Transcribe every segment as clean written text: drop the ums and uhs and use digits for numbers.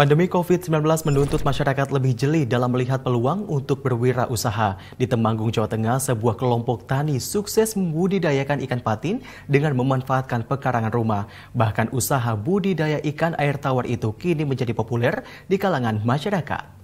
Pandemi COVID-19 menuntut masyarakat lebih jeli dalam melihat peluang untuk berwirausaha. Di Temanggung, Jawa Tengah, sebuah kelompok tani sukses membudidayakan ikan patin dengan memanfaatkan pekarangan rumah. Bahkan usaha budidaya ikan air tawar itu kini menjadi populer di kalangan masyarakat.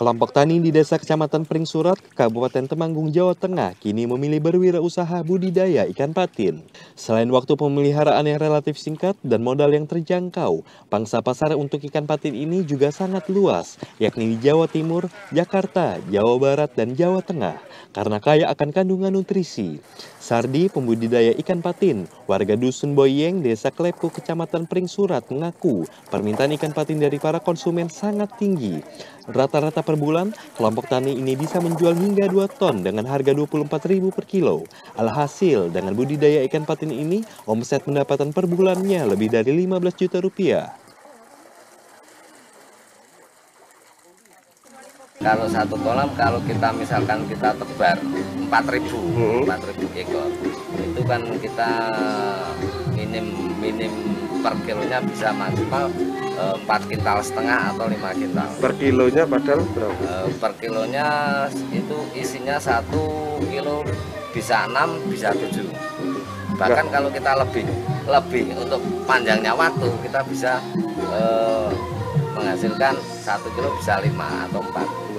Kelompok tani di Desa Kecamatan Pringsurat, Kabupaten Temanggung, Jawa Tengah, kini memilih berwirausaha budidaya ikan patin. Selain waktu pemeliharaan yang relatif singkat dan modal yang terjangkau, pangsa pasar untuk ikan patin ini juga sangat luas, yakni di Jawa Timur, Jakarta, Jawa Barat, dan Jawa Tengah, karena kaya akan kandungan nutrisi. Sardi, pembudidaya ikan patin, warga Dusun Boyeng, Desa Klepuk, Kecamatan Pringsurat, mengaku permintaan ikan patin dari para konsumen sangat tinggi. Rata-rata per bulan, kelompok tani ini bisa menjual hingga 2 ton dengan harga Rp24.000 per kilo. Alhasil, dengan budidaya ikan patin ini, omset pendapatan per bulannya lebih dari Rp15 juta. Kalau satu kolam, kalau kita misalkan kita tebar 4.000 ekor, itu kan kita minim per kilonya bisa maksimal 4,5 kintal atau 5 kintal. Per kilonya padahal berapa? Per kilonya itu isinya 1 kilo bisa 6, bisa 7. Bahkan kalau kita lebih untuk panjangnya waktu, kita bisa menghasilkan 1 kilo bisa 5 atau 4.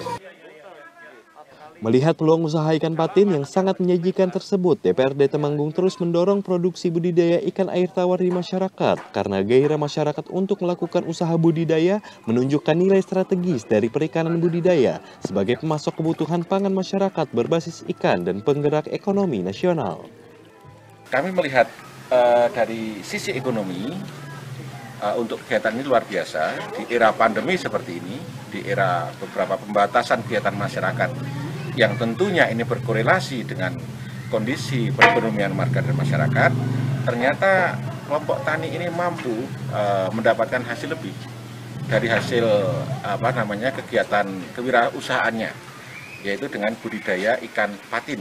Melihat peluang usaha ikan patin yang sangat menjanjikan tersebut, DPRD Temanggung terus mendorong produksi budidaya ikan air tawar di masyarakat karena gairah masyarakat untuk melakukan usaha budidaya menunjukkan nilai strategis dari perikanan budidaya sebagai pemasok kebutuhan pangan masyarakat berbasis ikan dan penggerak ekonomi nasional. Kami melihat dari sisi ekonomi untuk kegiatan ini luar biasa di era pandemi seperti ini, di era beberapa pembatasan kegiatan masyarakat yang tentunya ini berkorelasi dengan kondisi perekonomian warga dan masyarakat. Ternyata kelompok tani ini mampu mendapatkan hasil lebih dari hasil kegiatan kewirausahaannya, yaitu dengan budidaya ikan patin.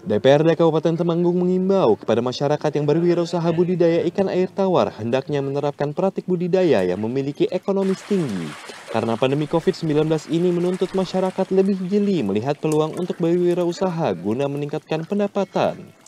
DPRD Kabupaten Temanggung mengimbau kepada masyarakat yang berwirausaha budidaya ikan air tawar hendaknya menerapkan praktik budidaya yang memiliki ekonomis tinggi. Karena pandemi COVID-19 ini menuntut masyarakat lebih jeli melihat peluang untuk berwirausaha guna meningkatkan pendapatan.